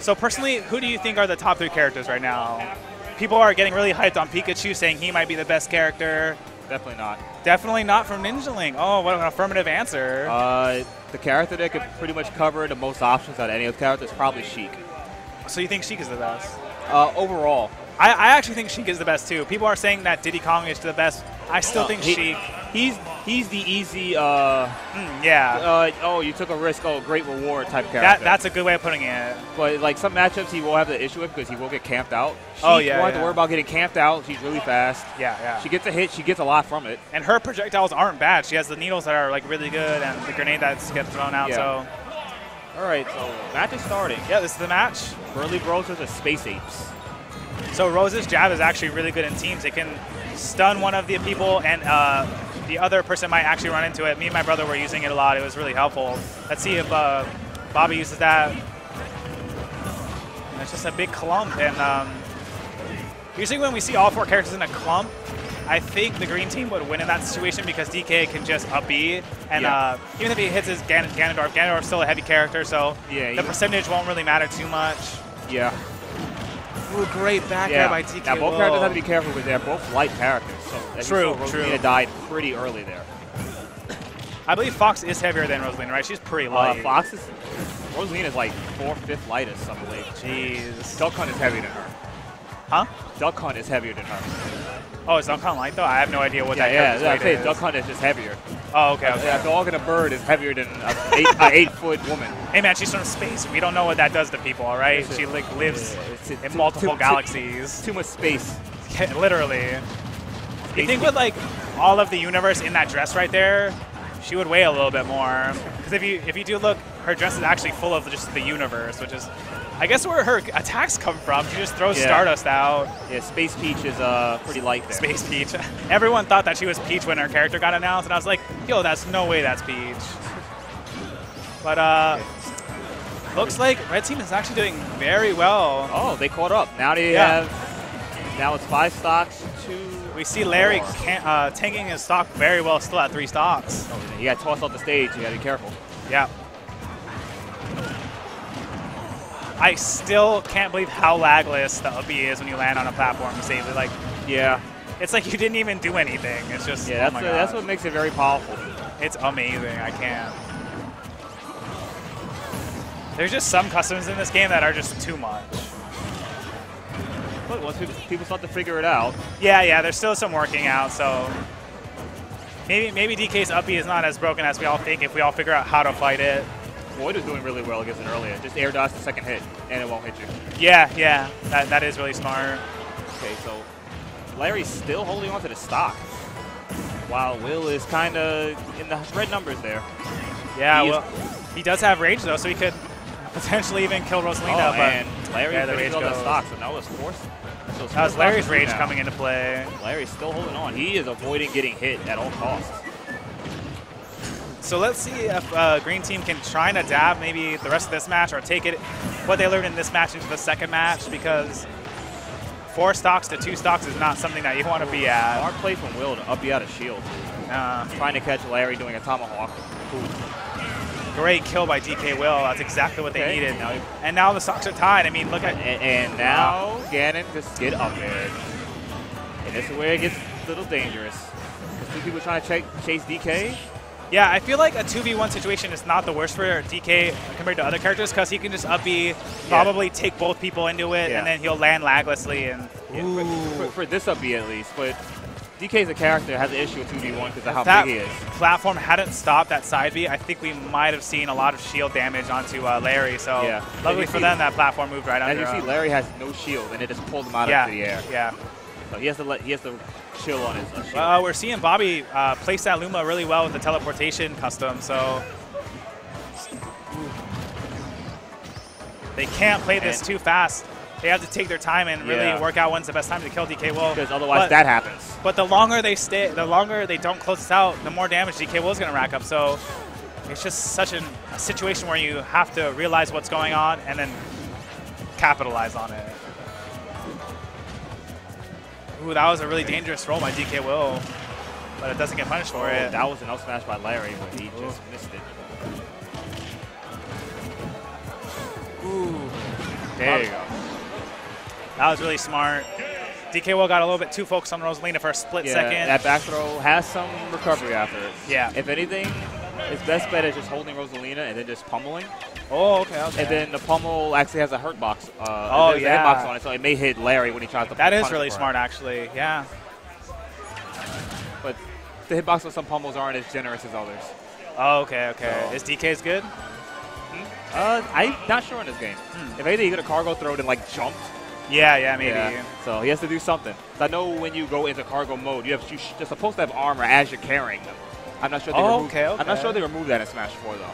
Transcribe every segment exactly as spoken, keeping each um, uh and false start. So personally, who do you think are the top three characters right now? People are getting really hyped on Pikachu, saying he might be the best character. Definitely not. Definitely not from Ninjalink. Oh, what an affirmative answer. Uh, the character that could pretty much cover the most options out of any of the characters is probably Sheik. So you think Sheik is the best? Uh, overall. I, I actually think Sheik is the best, too. People are saying that Diddy Kong is the best. I still no, think he, Sheik. He's he's the easy, uh, mm, yeah. Uh, oh, you took a risk, oh, great reward type character. That, that's a good way of putting it. But, like, some matchups he will have the issue with because he will get camped out. She oh, yeah. You won't have to worry about getting camped out. She's really fast. Yeah, yeah. She gets a hit. She gets a lot from it. And her projectiles aren't bad. She has the needles that are, like, really good and the grenade that gets thrown out, yeah. so. All right, so match is starting. Yeah, this is the match. Burly Bros versus Space Apes. So Rose's jab is actually really good in teams. It can stun one of the people, and uh, the other person might actually run into it. Me and my brother were using it a lot. It was really helpful. Let's see if uh, Bobby uses that. And it's just a big clump. And um, usually when we see all four characters in a clump, I think the green team would win in that situation because D K can just up B. And yeah. uh, even if he hits his Gan Ganondorf, Ganondorf's still a heavy character, so yeah, the percentage won't really matter too much. Yeah. Ooh, great back air yeah. by D K. Now, both Whoa. characters have to be careful with that. Both light characters. So true, true. Rosalina died pretty early there. I believe Fox is heavier than Rosalina, right? She's pretty light. Uh, Fox is... Rosalina's like fourth, fifth lightest, I believe. Jeez. Duck Hunt is heavier than her. Huh? Duck Hunt is heavier than her. Oh, is Duck Hunt light though? I have no idea what yeah, that yeah, is. Yeah, I'd say Duck Hunt is just heavier. Oh, okay. okay. A dog and a bird is heavier than an eight, eight foot woman. Hey man, she's from space. We don't know what that does to people, all right? She like lives yeah, it's, it's in too, multiple too, galaxies. Too, too much space. Yeah, literally. Space you think with like all of the universe in that dress right there, she would weigh a little bit more. Because if you if you do look, her dress is actually full of just the universe, which is, I guess, where her attacks come from. She just throws yeah. Stardust out. Yeah, Space Peach is uh, pretty light there. Space Peach. Everyone thought that she was Peach when her character got announced, and I was like, yo, that's no way that's Peach. But uh, looks like Red Team is actually doing very well. Oh, they caught up. Now they yeah. have, now it's five stocks, two. We see Larry can, uh, tanking his stock very well, still at three stocks. You got tossed off the stage, you got to be careful. Yeah. I still can't believe how lagless the up B is when you land on a platform safely. Like, yeah, it's like you didn't even do anything. It's just yeah, oh that's, my a, that's what makes it very powerful. It's amazing. I can't. There's just some customs in this game that are just too much. But once people, people start to figure it out. Yeah, yeah. There's still some working out. So maybe maybe D K's up B is not as broken as we all think if we all figure out how to fight it. Void was doing really well against it earlier. Just air dodge the second hit, and it won't hit you. Yeah, yeah. That, that is really smart. Okay, so Larry's still holding on to the stock. Wow, Will is kind of in the red numbers there. Yeah, he, well, he does have rage, though, so he could potentially even kill Rosalina. Oh, but and Larry yeah, the rage on the stock, so now it's forced. So that was Larry's rage now. coming into play. Larry's still holding on. He is avoiding getting hit at all costs. So let's see if uh, green team can try and adapt maybe the rest of this match or take it what they learned in this match into the second match, because four stocks to two stocks is not something that you want to be at. Our play from Will to up you out of shield. Uh, trying to catch Larry doing a tomahawk. Ooh. Great kill by D K Will. That's exactly what they okay. needed. Now and now the stocks are tied. I mean, look at and, and now wow. Ganon just get up there. And this is where it gets a little dangerous. Because two people trying to ch chase D K. Yeah, I feel like a two v one situation is not the worst for D K compared to other characters because he can just up B, probably yeah. take both people into it, yeah. and then he'll land laglessly. And yeah, for, for, for this up B at least, but D K as a character has an issue with two v one because of how that big he is. Platform hadn't stopped that side B. I think we might have seen a lot of shield damage onto uh, Larry. So yeah. luckily for them, that platform moved right under. As you see, Larry has no shield, and it just pulled him out yeah. of the air. Yeah. So he has to let he has to chill on his. Shield. Uh, we're seeing Bobby uh, place that Luma really well with the teleportation custom, so they can't play this and too fast. They have to take their time and really yeah. work out when's the best time to kill D K Will. Because otherwise but, that happens. But the longer they stay, the longer they don't close this out, the more damage D K Will is going to rack up. So it's just such an, a situation where you have to realize what's going on and then capitalize on it. Ooh, that was a really dangerous roll by D K Will, but it doesn't get punished for oh, it. That was an up smash by Larry, but he Ooh. just missed it. Ooh. There you go. That was really smart. D K Will got a little bit too focused on Rosalina for a split yeah, second. That back throw has some recovery after it. Yeah. If anything, his best bet is just holding Rosalina and then just pummeling. Oh, okay. okay. And then the pummel actually has a hurt box. Uh, oh, yeah. A hitbox on it, so it may hit Larry when he tries to. That is really smart, him. actually. Yeah. But the hitbox on some pummels aren't as generous as others. Oh, okay, okay. So. Is D K's good? Hmm? Uh, I'm not sure in this game. Hmm. If anything, he got a cargo throw and like jumped. Yeah, yeah, maybe. Yeah. So he has to do something. I know when you go into cargo mode, you have, you're supposed to have armor as you're carrying them. I'm not sure they oh, removed. Okay, okay. I'm not sure they removed that in Smash four though.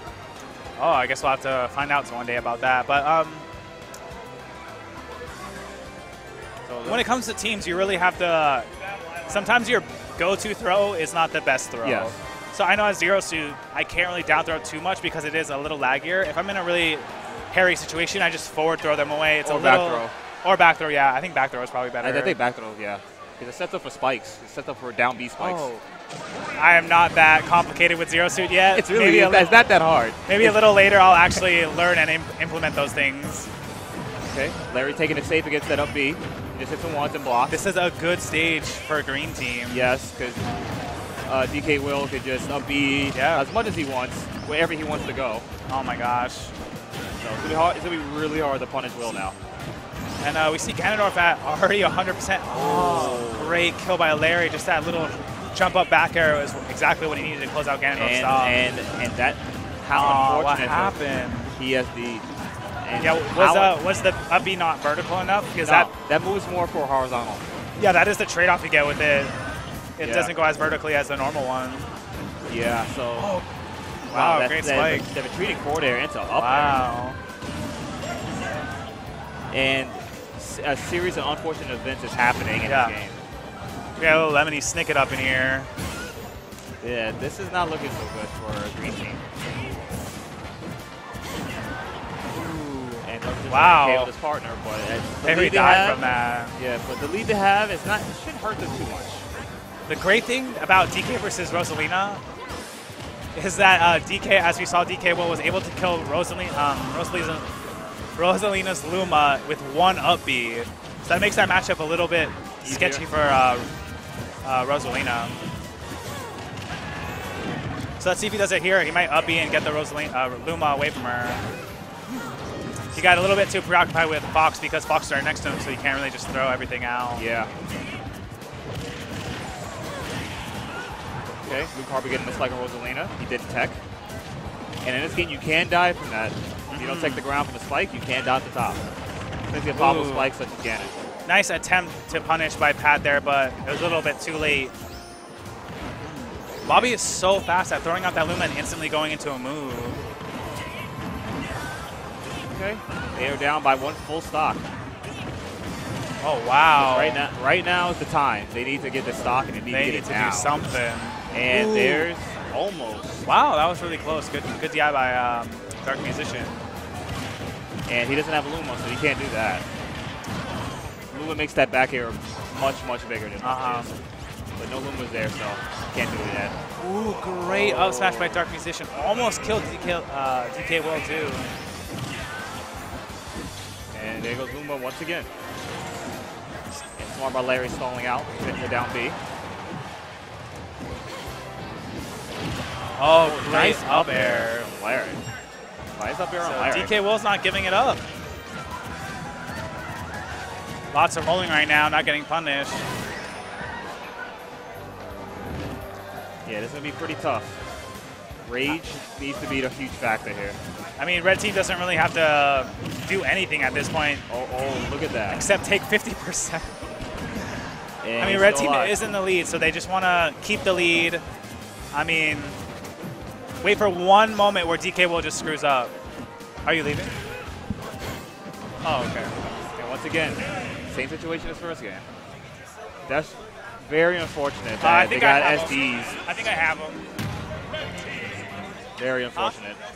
Oh, I guess we'll have to find out one day about that. But um, so when it comes to teams, you really have to. Sometimes your go-to throw is not the best throw. Yes. So I know as Zero Suit, I can't really down throw too much because it is a little laggier. If I'm in a really hairy situation, I just forward throw them away. It's or a back little, throw. Or back throw, yeah. I think back throw is probably better. I, I think back throw, yeah. Because it sets up for spikes. It sets up for down B spikes. Oh. I am not that complicated with Zero Suit yet. It's really, maybe it's, it's not that hard. Maybe it's a little later I'll actually learn and imp implement those things. Okay, Larry taking it safe against that up B. Just hits him once and blocks. This is a good stage for a green team. Yes, because uh, D K Will could just up B yeah. as much as he wants, wherever he wants to go. Oh my gosh. So it's going to be hard, it's going to be really hard to punish Will now. And uh, we see Ganondorf at already one hundred percent. Oh, great kill by Larry. Just that little jump up back arrow is exactly what he needed to close out Ganondorf's style. And, and that, how oh, unfortunate. What happened? He has the... And yeah, was, uh, was the up B not vertical enough? Because no, that that moves more for horizontal. Yeah, that is the trade-off you get with it. It yeah. doesn't go as vertically as the normal one. Yeah, so... Oh. Wow, wow great spike. They're, they're retreating forward air into up Wow. Air. And a series of unfortunate events is happening in yeah. this game. We got a little Lemony Snicket up in here. Yeah, this is not looking so good for a green team. Wow. His partner, but the lead they died from that. Yeah, but the lead they have is not, it shouldn't hurt them too much. The great thing about D K versus Rosalina is that uh, D K, as we saw, D K Will was able to kill Rosalina, um, Rosalina, Rosalina's Luma with one up B. So that makes that matchup a little bit easier. Sketchy for uh, uh, Rosalina. So let's see if he does it here. He might up B and get the Rosalina, uh, Luma away from her. He got a little bit too preoccupied with Fox because Fox is right next to him, so he can't really just throw everything out. Yeah. Okay, Luke Harbour getting this like a Rosalina. He did tech. And in this game, you can die from that. If you don't take the ground from the spike, you can dodge the top. Especially a pop spike such as Ganon. Nice attempt to punish by Pat there, but it was a little bit too late. Bobby is so fast at throwing out that Luma and instantly going into a move. Okay. They are down by one full stock. Oh, wow. Right now, right now is the time. They need to get the stock and they need they to get need it to now. do something. And Ooh. there's almost. Wow, that was really close. Good good D I by um, Dark Musician. And he doesn't have Luma, so he can't do that. Luma makes that back air much, much bigger than uh-huh. But no Luma's there, so can't do that. Ooh, great oh. up smash by Dark Musician. Almost killed D K, uh, D K Will, too. And there goes Luma once again. And smart by Larry stalling out, hitting the down B. Oh, oh nice up air. air. Larry. Nice up air so on Larry. D K Will's not giving it up. Lots of rolling right now, not getting punished. Yeah, this is going to be pretty tough. Rage needs to be a huge factor here. I mean, red team doesn't really have to do anything at this point. Oh, oh look at that. Except take fifty percent. I mean, red team is in the lead, so they just want to keep the lead. I mean, wait for one moment where D K Will just screws up. Are you leaving? Oh, okay. And once again, same situation as first game. That's very unfortunate that uh, I think they got I S Ds. Them. I think I have them. Very unfortunate. Huh?